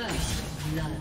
First blood.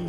Killing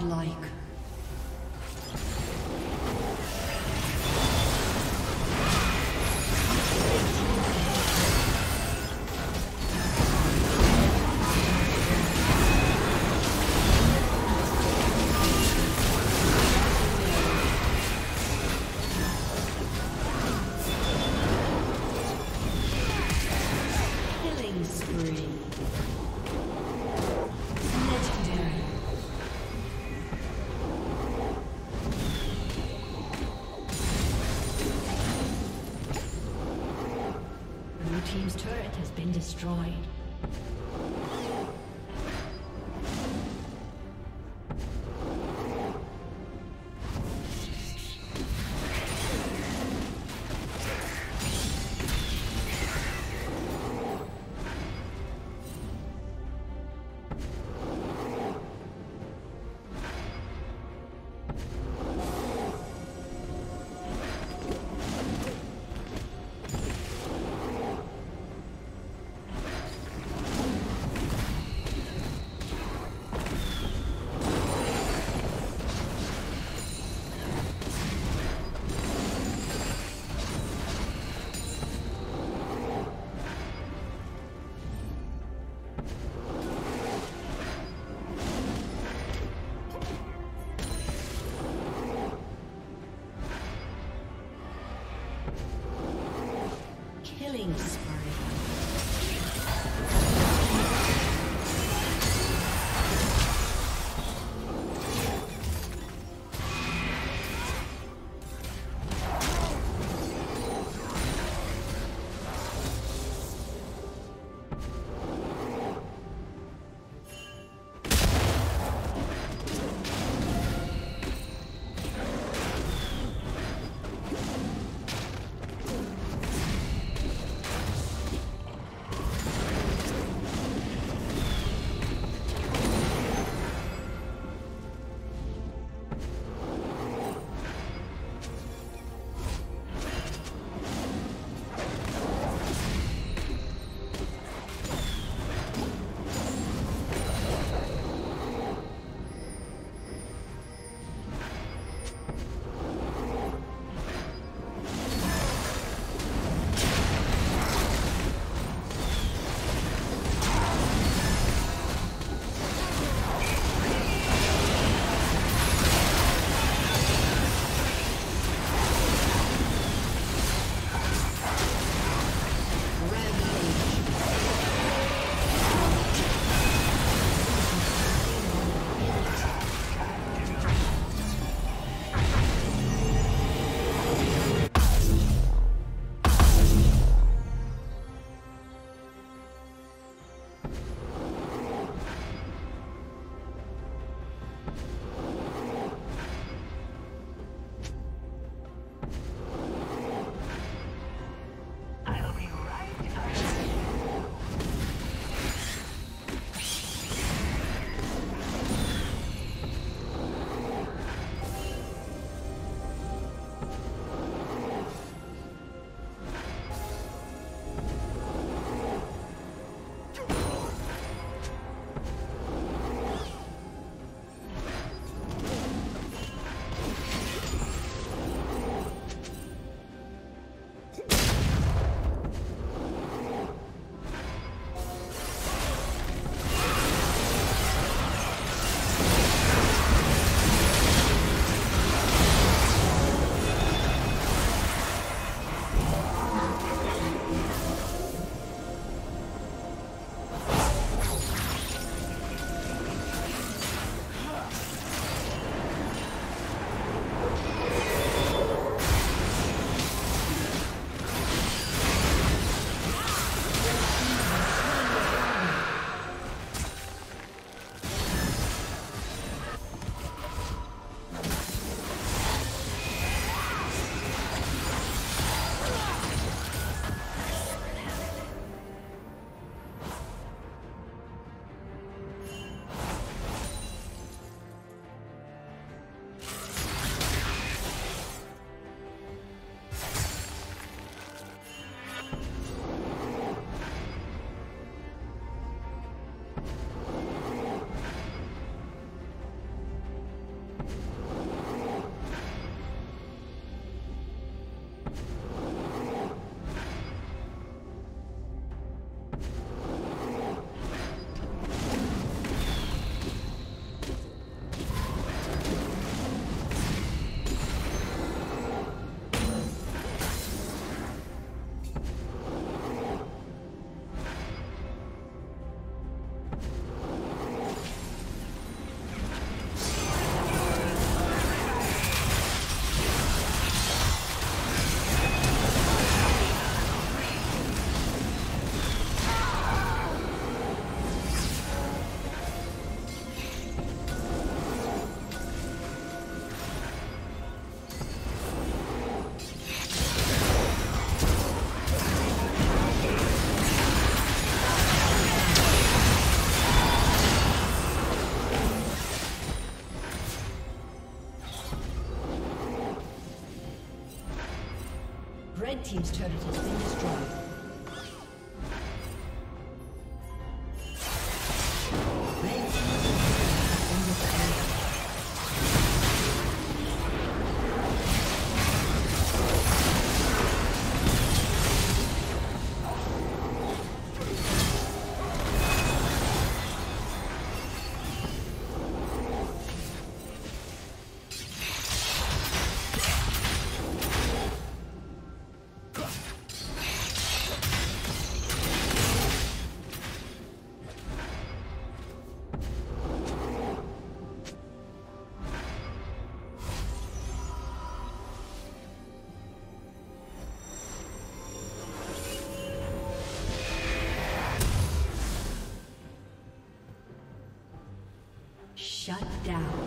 Like. Destroyed. Red team's turret has been destroyed. Shut down.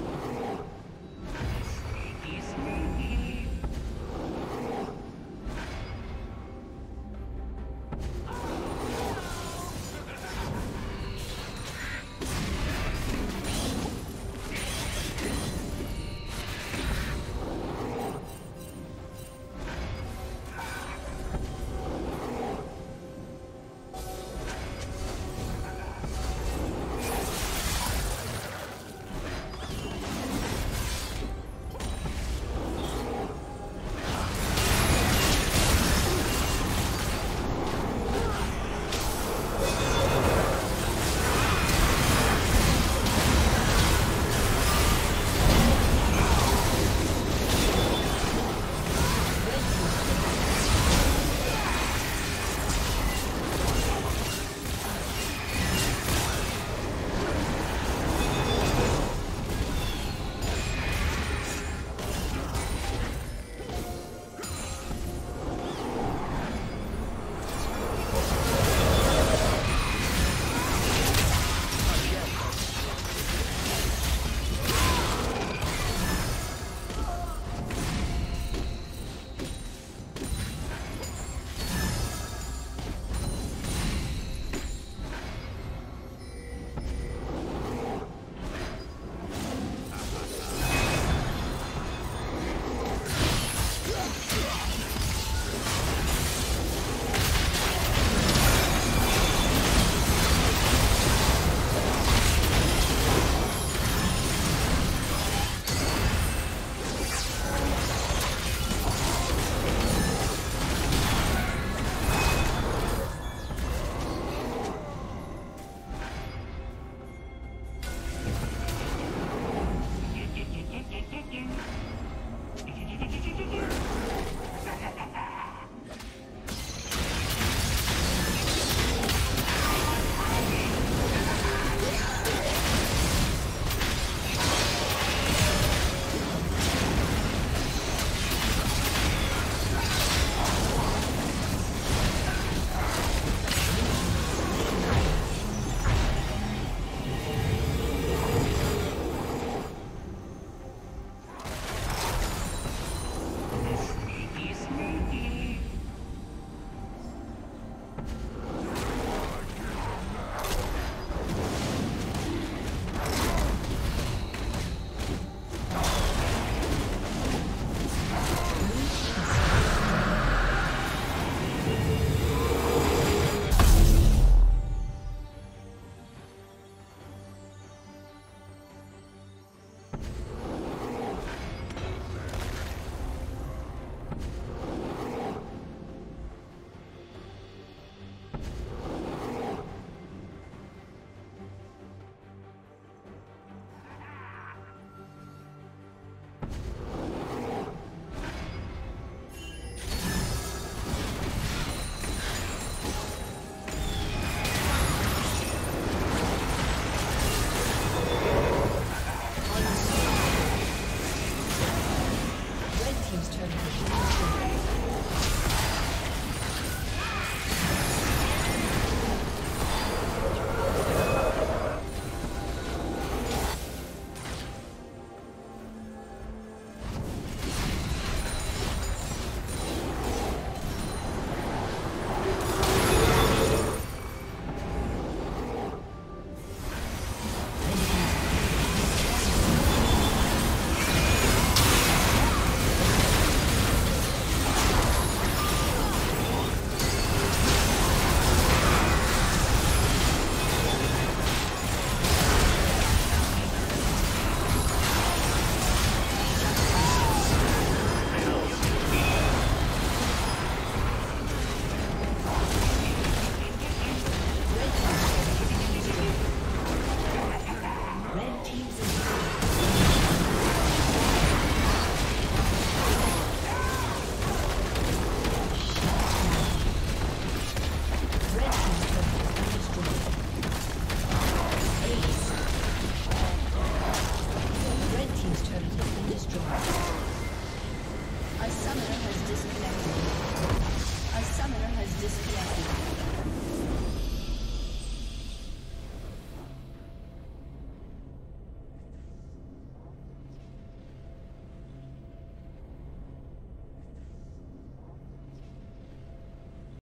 A summoner has disconnected.